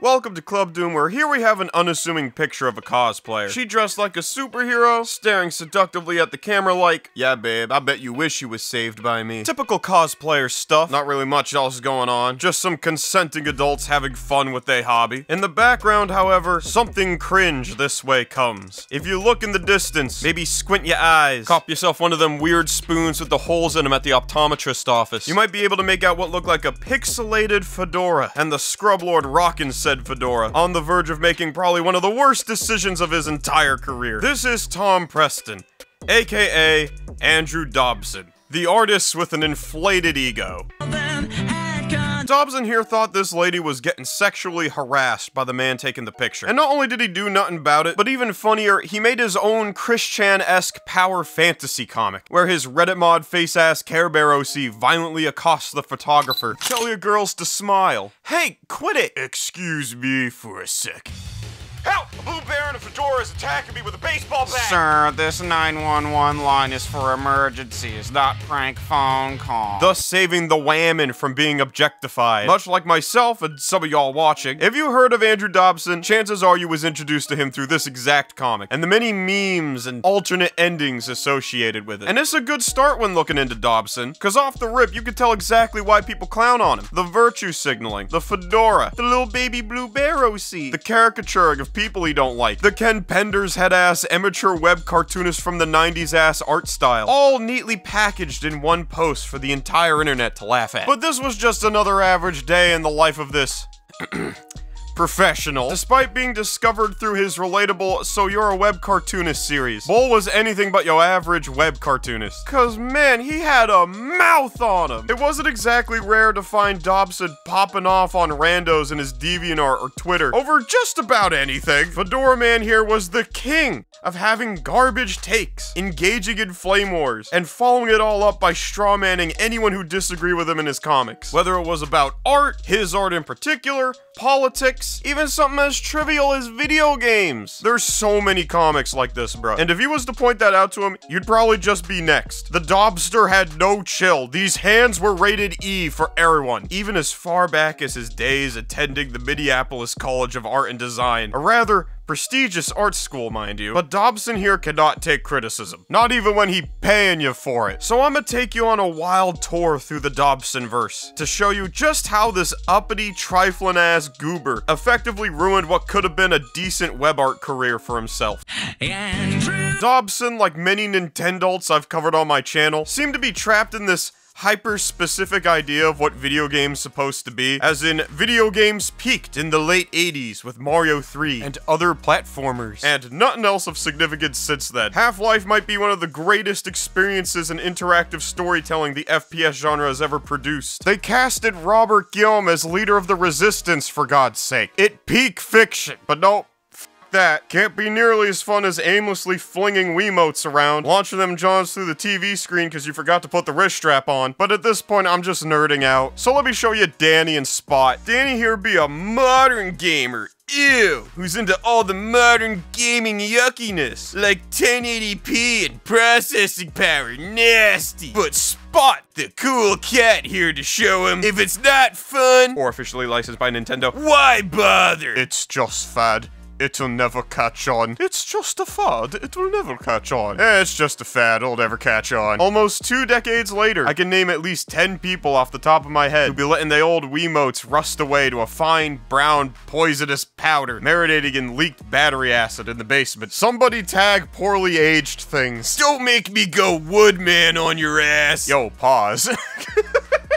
Welcome to Club DOOM, where here we have an unassuming picture of a cosplayer. She dressed like a superhero, staring seductively at the camera like, yeah babe, I bet you wish you was saved by me. Typical cosplayer stuff, not really much else going on, just some consenting adults having fun with their hobby. In the background, however, something cringe this way comes. If you look in the distance, maybe squint your eyes, cop yourself one of them weird spoons with the holes in them at the optometrist office, you might be able to make out what looked like a pixelated fedora, and the scrub lord rockin' said fedora, on the verge of making probably one of the worst decisions of his entire career. This is Tom Preston, aka Andrew Dobson, the artist with an inflated ego. Dobson here thought this lady was getting sexually harassed by the man taking the picture. And not only did he do nothing about it, but even funnier, he made his own Chris-Chan-esque power fantasy comic, where his Reddit mod face-ass Care Bear OC violently accosts the photographer. Tell your girls to smile. Hey, quit it! Excuse me for a sec. Help! A blue bear in a fedora is attacking me with a baseball bat! Sir, this 911 line is for emergencies, not prank phone call. Thus saving the whammon from being objectified. Much like myself and some of y'all watching, if you heard of Andrew Dobson, chances are you was introduced to him through this exact comic, and the many memes and alternate endings associated with it. And it's a good start when looking into Dobson, cause off the rip, you can tell exactly why people clown on him. The virtue signaling, the fedora, the little baby blue bear OC, the caricaturing of people he don't like, the Ken Penders head-ass amateur web cartoonist from the 90s ass art style, all neatly packaged in one post for the entire internet to laugh at. But this was just another average day in the life of this professional. Despite being discovered through his relatable So You're a Web Cartoonist series, Bull was anything but your average web cartoonist. Cause man, he had a mouth on him! It wasn't exactly rare to find Dobson popping off on randos in his DeviantArt or Twitter over just about anything. Fedora Man here was the king of having garbage takes, engaging in flame wars, and following it all up by strawmanning anyone who disagreed with him in his comics. Whether it was about art, his art in particular, politics, even something as trivial as video games. There's so many comics like this, bro. And if you was to point that out to him, you'd probably just be next. The Dobster had no chill. These hands were rated E for everyone, even as far back as his days attending the Minneapolis College of Art and Design, a rather prestigious art school, mind you. But Dobson here cannot take criticism, not even when he paying you for it. So I'ma take you on a wild tour through the Dobson-verse to show you just how this uppity, trifling-ass goober effectively ruined what could have been a decent web art career for himself. Andrew. Dobson, like many Nintendolts I've covered on my channel, seemed to be trapped in this hyper-specific idea of what video games supposed to be, as in video games peaked in the late 80s with Mario 3 and other platformers, and nothing else of significance since then. Half-Life might be one of the greatest experiences in interactive storytelling the FPS genre has ever produced. They casted Robert Guillaume as leader of the resistance, for God's sake. It peak fiction, but nope. That can't be nearly as fun as aimlessly flinging Wiimotes around, launching them johns through the TV screen because you forgot to put the wrist strap on. But at this point, I'm just nerding out. So let me show you Danny and Spot. Danny here be a modern gamer. Ew, who's into all the modern gaming yuckiness, like 1080p and processing power, nasty. But Spot, the cool cat, here to show him if it's not fun, or officially licensed by Nintendo, why bother? It's just fad. It'll never catch on. It's just a fad. It will never catch on. It's just a fad. It'll never catch on. Almost 2 decades later, I can name at least 10 people off the top of my head who'd be letting the old Wiimotes rust away to a fine, brown, poisonous powder, marinating in leaked battery acid in the basement. Somebody tag poorly aged things. Don't make me go woodman on your ass. Yo, pause.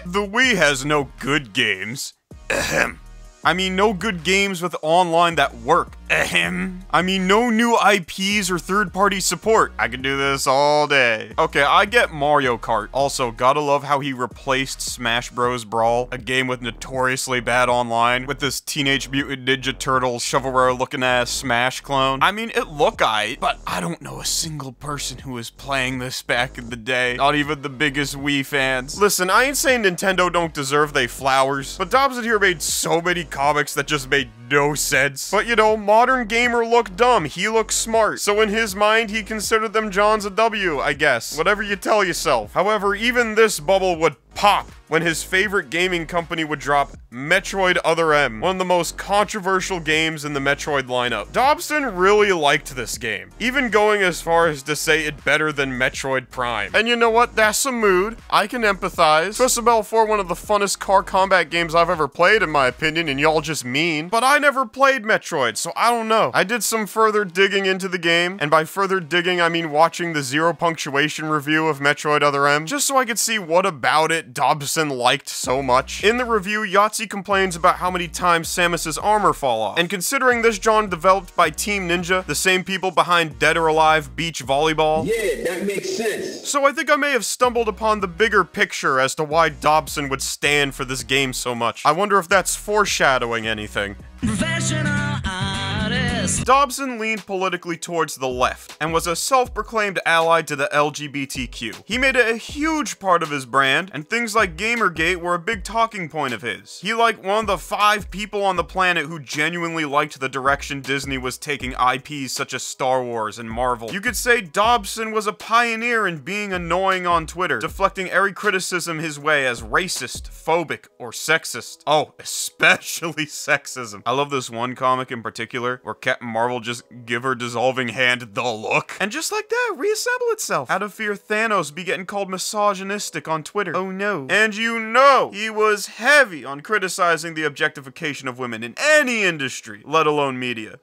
The Wii has no good games. Ahem. I mean, no good games with online that work. Ahem. I mean, no new IPs or third-party support. I can do this all day. Okay, I get Mario Kart. Also, gotta love how he replaced Smash Bros. Brawl, a game with notoriously bad online, with this Teenage Mutant Ninja Turtles shovelware-looking ass Smash clone. I mean, it look aight, but I don't know a single person who was playing this back in the day. Not even the biggest Wii fans. Listen, I ain't saying Nintendo don't deserve they flowers, but Dobson here made so many comics that just made no sense. But you know, modern gamer look dumb, he looks smart. So in his mind, he considered them johns a W, I guess. Whatever you tell yourself. However, even this bubble would pop when his favorite gaming company would drop Metroid Other M, one of the most controversial games in the Metroid lineup. Dobson really liked this game, even going as far as to say it better than Metroid Prime. And you know what? That's some mood. I can empathize. Twistabell 4, one of the funnest car combat games I've ever played, in my opinion, and y'all just mean. But I never played Metroid, so I don't know. I did some further digging into the game, and by further digging, I mean watching the Zero Punctuation review of Metroid Other M, just so I could see what about it Dobson liked so much. In the review, Yahtzee complains about how many times Samus's armor fall off, and considering this genre developed by Team Ninja, the same people behind Dead or Alive Beach Volleyball. Yeah, that makes sense. So I think I may have stumbled upon the bigger picture as to why Dobson would stand for this game so much. I wonder if that's foreshadowing anything. Professional artist. Dobson leaned politically towards the left and was a self-proclaimed ally to the LGBTQ. He made it a huge part of his brand, and things like Gamergate were a big talking point of his. He like one of the 5 people on the planet who genuinely liked the direction Disney was taking IPs such as Star Wars and Marvel. You could say Dobson was a pioneer in being annoying on Twitter, deflecting every criticism his way as racist, phobic, or sexist. Oh, especially sexism. I love this one comic in particular where Captain Marvel just give her dissolving hand the look, and just like that, reassemble itself. Out of fear Thanos be getting called misogynistic on Twitter. Oh no. And you know, he was heavy on criticizing the objectification of women in any industry, let alone media.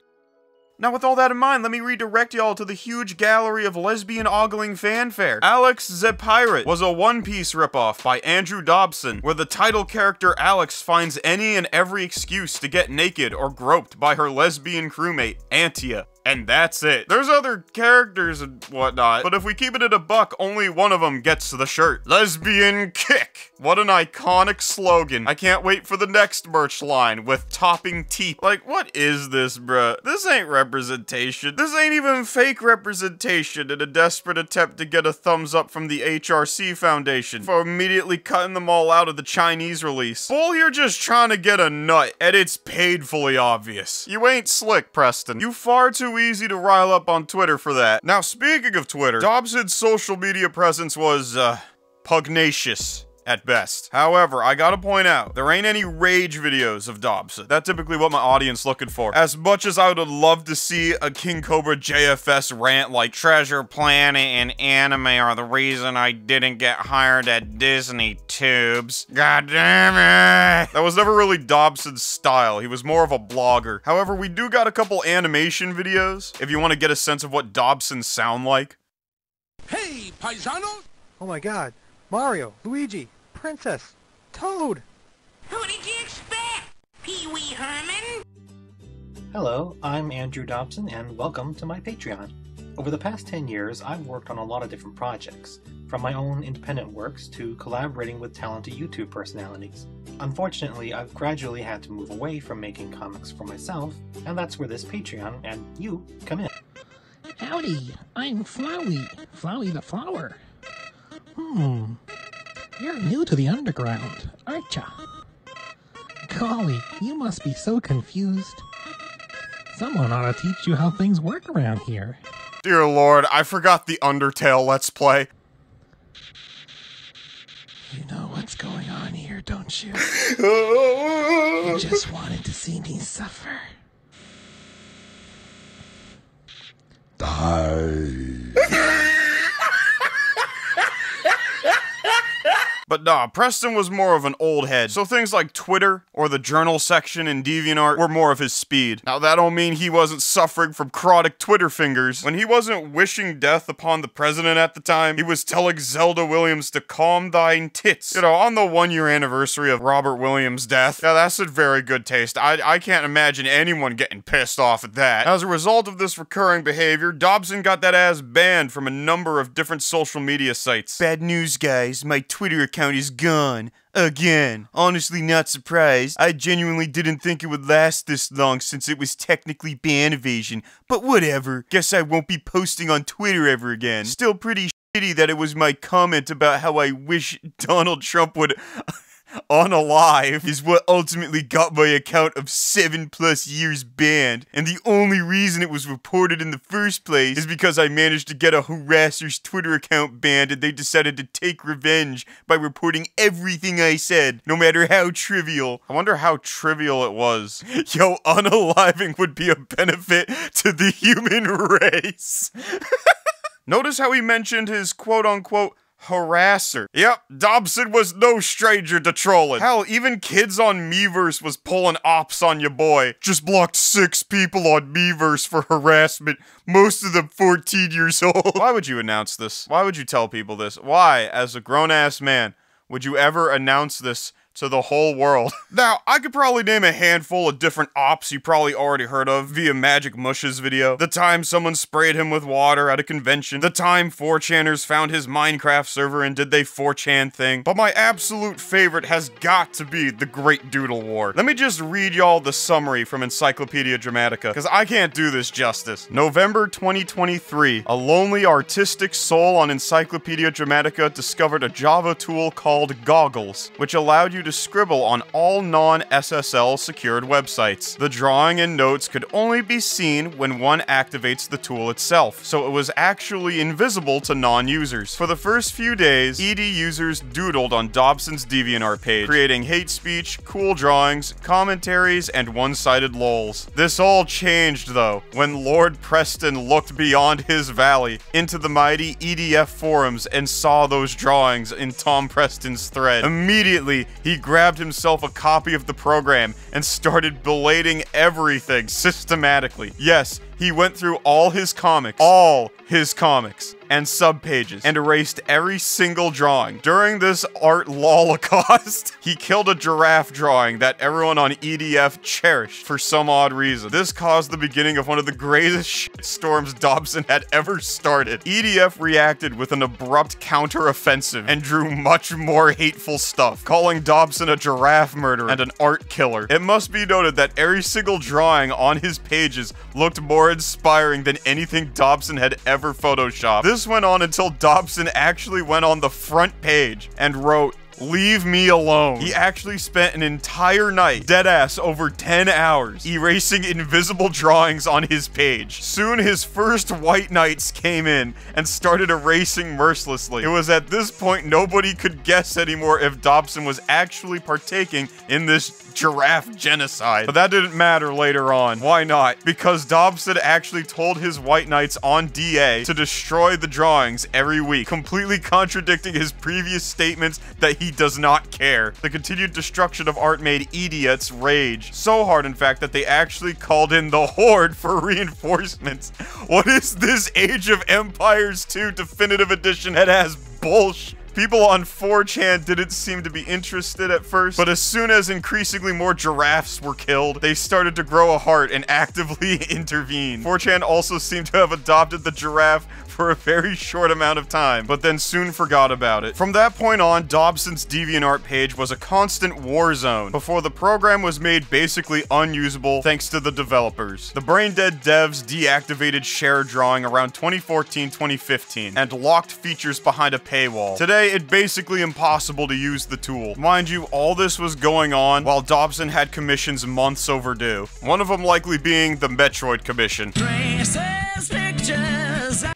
Now with all that in mind, let me redirect y'all to the huge gallery of lesbian ogling fanfare. Alex Ze Pirate was a One Piece ripoff by Andrew Dobson, where the title character Alex finds any and every excuse to get naked or groped by her lesbian crewmate, Antia. And that's it. There's other characters and whatnot, but if we keep it at a buck, only one of them gets the shirt. Lesbian kick. What an iconic slogan. I can't wait for the next merch line with topping teeth. Like, what is this, bruh? This ain't representation. This ain't even fake representation in a desperate attempt to get a thumbs up from the HRC Foundation for immediately cutting them all out of the Chinese release. Bull here just trying to get a nut, and it's painfully obvious. You ain't slick, Preston. You far too easy to rile up on Twitter for that. Now, speaking of Twitter, Dobson's social media presence was, pugnacious at best. However, I gotta point out, there ain't any rage videos of Dobson. That's typically what my audience looking for. As much as I would have loved to see a King Cobra JFS rant like Treasure Planet and anime are the reason I didn't get hired at Disney Tubes. God damn it! That was never really Dobson's style. He was more of a blogger. However, we do got a couple animation videos if you want to get a sense of what Dobson sound like. Hey, paisano! Oh my god. Mario, Luigi, Princess, Toad! Who did you expect, Pee-wee Herman? Hello, I'm Andrew Dobson, and welcome to my Patreon. Over the past 10 years, I've worked on a lot of different projects, from my own independent works to collaborating with talented YouTube personalities. Unfortunately, I've gradually had to move away from making comics for myself, and that's where this Patreon and you come in. Howdy, I'm Flowey, Flowey the Flower. Hmm, you're new to the underground, aren't ya? Golly, you must be so confused. Someone ought to teach you how things work around here. Dear Lord, I forgot the Undertale Let's Play. You know what's going on here, don't you? You just wanted to see me suffer. Die. But nah, Preston was more of an old head, so things like Twitter or the journal section in DeviantArt were more of his speed. Now that don't mean he wasn't suffering from chronic Twitter fingers. When he wasn't wishing death upon the president at the time, he was telling Zelda Williams to calm thine tits. You know, on the 1-year anniversary of Robert Williams' death. Yeah, that's in very good taste. I can't imagine anyone getting pissed off at that. As a result of this recurring behavior, Dobson got that ass banned from a number of different social media sites. Bad news, guys. My Twitter account is gone. Again. Honestly not surprised. I genuinely didn't think it would last this long since it was technically ban evasion, but whatever. Guess I won't be posting on Twitter ever again. Still pretty shitty that it was my comment about how I wish Donald Trump would on Alive is what ultimately got my account of 7+ years banned, and the only reason it was reported in the first place is because I managed to get a harasser's Twitter account banned, and they decided to take revenge by reporting everything I said, no matter how trivial. I wonder how trivial it was. Yo, unaliving would be a benefit to the human race. Notice how he mentioned his quote-unquote harasser. Yep, Dobson was no stranger to trolling. Hell, even kids on Miiverse was pulling ops on your boy. Just blocked 6 people on Miiverse for harassment, most of them 14 years old. Why would you announce this? Why would you tell people this? Why, as a grown-ass man, would you ever announce this to the whole world? Now, I could probably name a handful of different ops you probably already heard of via Magic Mush's video. The time someone sprayed him with water at a convention. The time 4chaners found his Minecraft server and did they 4chan thing. But my absolute favorite has got to be the Great Doodle War. Let me just read y'all the summary from Encyclopedia Dramatica, because I can't do this justice. November 2023, a lonely artistic soul on Encyclopedia Dramatica discovered a Java tool called Goggles, which allowed you to scribble on all non-SSL secured websites. The drawing and notes could only be seen when one activates the tool itself, so it was actually invisible to non-users. For the first few days, ED users doodled on Dobson's DeviantArt page, creating hate speech, cool drawings, commentaries, and one-sided lols. This all changed, though, when Lord Preston looked beyond his valley into the mighty EDF forums and saw those drawings in Tom Preston's thread. Immediately, he grabbed himself a copy of the program and started belating everything systematically. Yes, he went through all his comics and subpages and erased every single drawing. During this art lolocust, he killed a giraffe drawing that everyone on EDF cherished for some odd reason. This caused the beginning of one of the greatest shitstorms Dobson had ever started. EDF reacted with an abrupt counter-offensive and drew much more hateful stuff, calling Dobson a giraffe murderer and an art killer. It must be noted that every single drawing on his pages looked more inspiring than anything Dobson had ever photoshopped. This went on until Dobson actually went on the front page and wrote, "Leave me alone." He actually spent an entire night, deadass over 10 hours, erasing invisible drawings on his page. Soon his first white knights came in and started erasing mercilessly. It was at this point nobody could guess anymore if Dobson was actually partaking in this giraffe genocide. But that didn't matter later on. Why not? Because Dobson actually told his white knights on DA to destroy the drawings every week, completely contradicting his previous statements that he does not care. The continued destruction of art made idiots rage. So hard, in fact, that they actually called in the Horde for reinforcements. What is this Age of Empires 2 Definitive Edition head-ass bullshit? People on 4chan didn't seem to be interested at first, but as soon as increasingly more giraffes were killed, they started to grow a heart and actively intervene. 4chan also seemed to have adopted the giraffe for a very short amount of time, but then soon forgot about it. From that point on, Dobson's DeviantArt page was a constant war zone before the program was made basically unusable thanks to the developers. The brain-dead devs deactivated share drawing around 2014-2015 and locked features behind a paywall. Today, it's basically impossible to use the tool. Mind you, all this was going on while Dobson had commissions months overdue. One of them likely being the Metroid commission.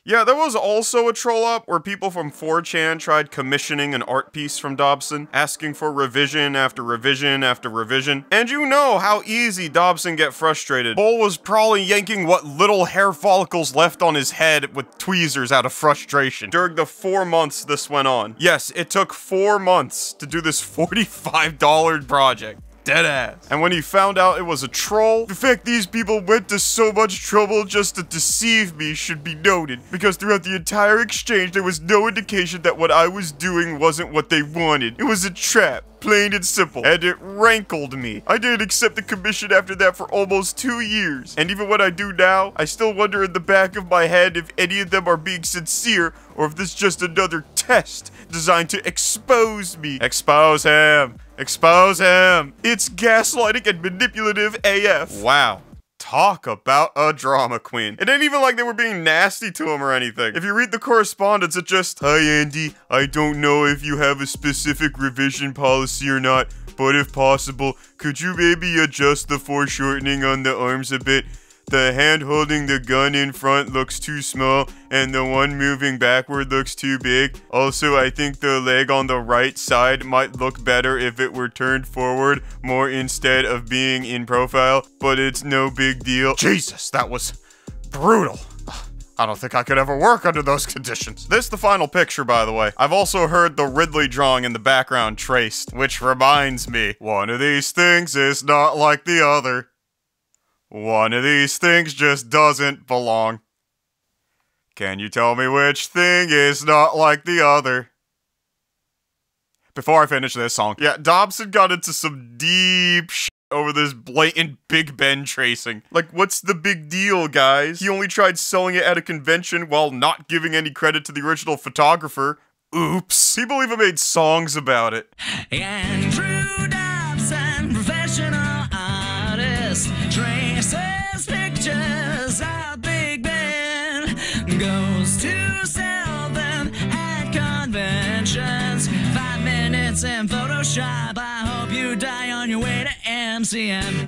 Yeah, there was also a troll up where people from 4chan tried commissioning an art piece from Dobson, asking for revision after revision after revision. And you know how easy Dobson get frustrated. Bull was probably yanking what little hair follicles left on his head with tweezers out of frustration. During the 4 months this went on. Yes, it took 4 months to do this $45 project. Deadass. And when he found out it was a troll, the fact these people went to so much trouble just to deceive me should be noted, because throughout the entire exchange there was no indication that what I was doing wasn't what they wanted. It was a trap. Plain and simple. And it rankled me. I didn't accept the commission after that for almost 2 years. And even when I do now, I still wonder in the back of my head if any of them are being sincere or if this is just another test designed to expose me. Expose him. Expose him. It's gaslighting and manipulative AF. Wow. Talk about a drama queen. It ain't even like they were being nasty to him or anything. If you read the correspondence, it's just, "Hi Andy, I don't know if you have a specific revision policy or not, but if possible, could you maybe adjust the foreshortening on the arms a bit? The hand holding the gun in front looks too small, and the one moving backward looks too big. Also, I think the leg on the right side might look better if it were turned forward more instead of being in profile, but it's no big deal." Jesus, that was brutal. I don't think I could ever work under those conditions. This is the final picture, by the way. I've also heard the Ridley drawing in the background traced, which reminds me, one of these things is not like the other. One of these things just doesn't belong. Can you tell me which thing is not like the other? Before I finish this song, yeah, Dobson got into some deep shit over this blatant Big Ben tracing. Like, what's the big deal, guys? He only tried selling it at a convention while not giving any credit to the original photographer. Oops. People even made songs about it. Andrew Dobson, professional artist, traces pictures of Big Ben, goes to sell them at conventions. 5 minutes in Photoshop, I hope you die on your way to MCM.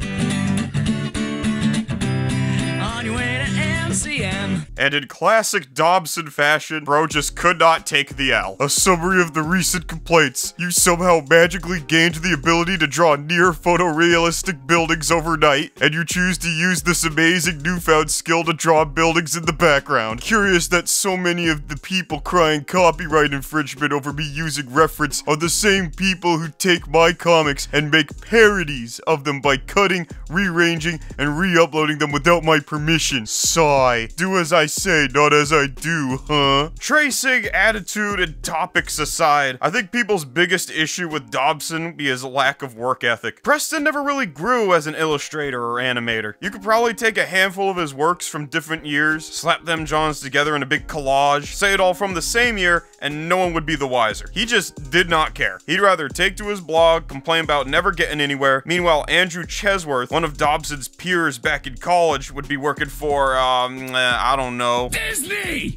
On your way to MCM. And in classic Dobson fashion, bro just could not take the L. A summary of the recent complaints. You somehow magically gained the ability to draw near photorealistic buildings overnight, and you choose to use this amazing newfound skill to draw buildings in the background. Curious that so many of the people crying copyright infringement over me using reference are the same people who take my comics and make parodies of them by cutting, rearranging, and re-uploading them without my permission. Sigh. Do as I say, not as I do, huh? Tracing, attitude, and topics aside, I think people's biggest issue with Dobson would be his lack of work ethic. Preston never really grew as an illustrator or animator. You could probably take a handful of his works from different years, slap them Johns together in a big collage, say it all from the same year, and no one would be the wiser. He just did not care. He'd rather take to his blog, complain about never getting anywhere. Meanwhile, Andrew Chesworth, one of Dobson's peers back in college, would be working for, I don't know. Disney!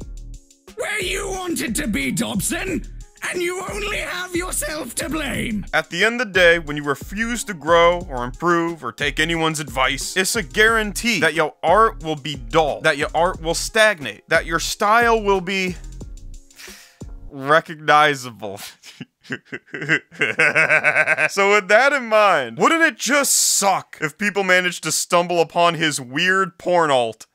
Where you wanted to be, Dobson? And you only have yourself to blame. At the end of the day, when you refuse to grow or improve or take anyone's advice, it's a guarantee that your art will be dull, that your art will stagnate, that your style will be recognizable. So with that in mind, wouldn't it just suck if people managed to stumble upon his weird porn alt?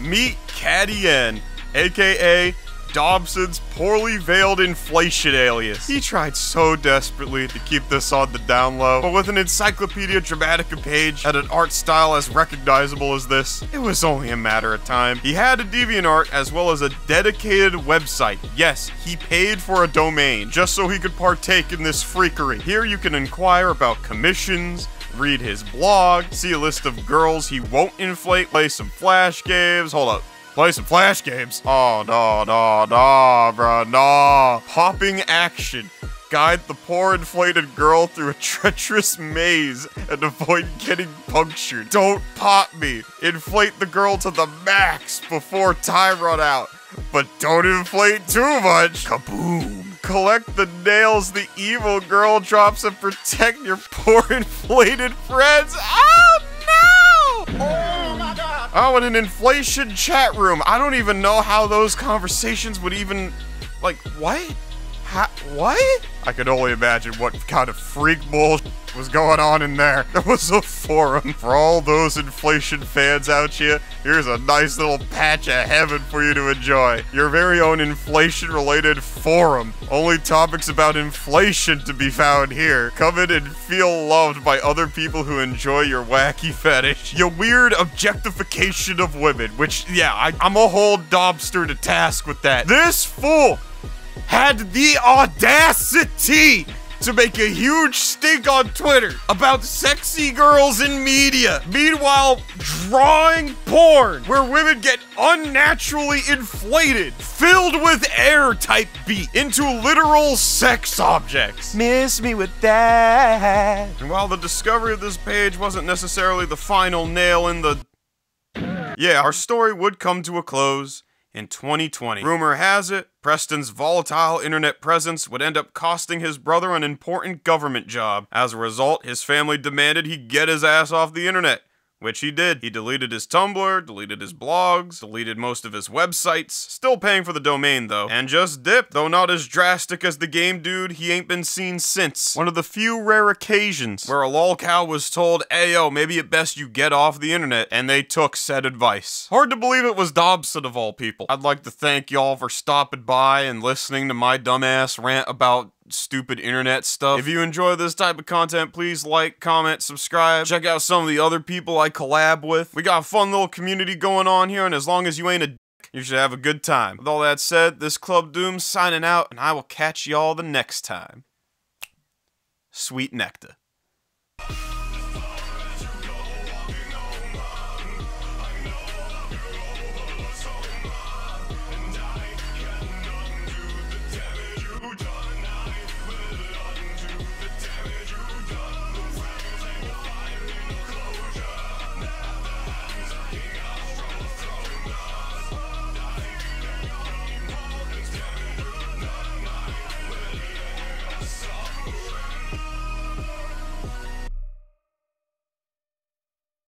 Meet Caddy N, aka Dobson's poorly veiled inflation alias. He tried so desperately to keep this on the down low, but with an Encyclopedia Dramatica page and an art style as recognizable as this, it was only a matter of time. He had a DeviantArt as well as a dedicated website. Yes, he paid for a domain just so he could partake in this freakery. Here you can inquire about commissions, read his blog, see a list of girls he won't inflate, play some flash games. Hold up. Play some flash games. Oh, no, no, no, bro, no. Hopping action. Guide the poor inflated girl through a treacherous maze and avoid getting punctured. Don't pop me. Inflate the girl to the max before time run out. But don't inflate too much. Kaboom. Collect the nails the evil girl drops and protect your poor inflated friends. Oh no! Oh my god! Oh, in an inflation chat room. I don't even know how those conversations would even, like, what? How, what? I could only imagine what kind of freak bullshit was going on in there. There was a forum. For all those inflation fans out here, here's a nice little patch of heaven for you to enjoy. Your very own inflation-related forum. Only topics about inflation to be found here. Come in and feel loved by other people who enjoy your wacky fetish. Your weird objectification of women, which, yeah, I'm a whole Dobster to task with that. This fool had the audacity to make a huge stink on Twitter about sexy girls in media. Meanwhile, drawing porn where women get unnaturally inflated, filled with air type beat into literal sex objects. Miss me with that. And while the discovery of this page wasn't necessarily the final nail in the... Yeah, our story would come to a close in 2020. Rumor has it, Preston's volatile internet presence would end up costing his brother an important government job. As a result, his family demanded he get his ass off the internet, which he did. He deleted his Tumblr, deleted his blogs, deleted most of his websites, still paying for the domain though, and just dipped. Though not as drastic as the game dude, he ain't been seen since. One of the few rare occasions where a lolcow was told, hey yo, maybe at best you get off the internet, and they took said advice. Hard to believe it was Dobson of all people. I'd like to thank y'all for stopping by and listening to my dumbass rant about stupid internet stuff. If you enjoy this type of content, please like, comment, subscribe, check out some of the other people I collab with. We got a fun little community going on here, and as long as you ain't a dick, you should have a good time. With all that said, this Club Doom signing out, and I will catch y'all the next time. Sweet nectar.